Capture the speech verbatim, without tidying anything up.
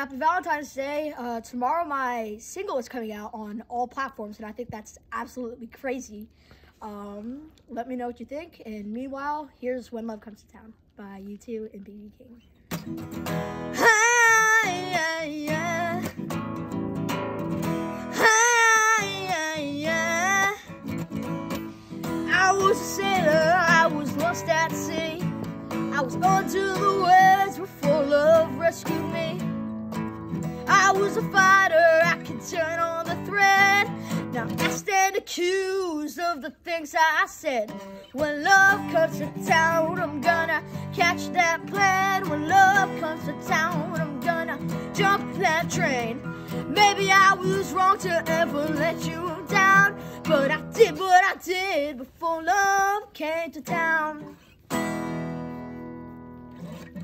Happy Valentine's Day. Uh, tomorrow my single is coming out on all platforms, and I think that's absolutely crazy. Um, let me know what you think, and meanwhile, here's When Love Comes to Town by U two and B B King. I was a sailor, I was lost at sea. I was born to the waves before love rescued me. I was a fighter, I could turn on the thread. Now I stand accused of the things I said. When love comes to town, I'm gonna catch that plane. When love comes to town, I'm gonna jump that train. Maybe I was wrong to ever let you down, but I did what I did before love came to town.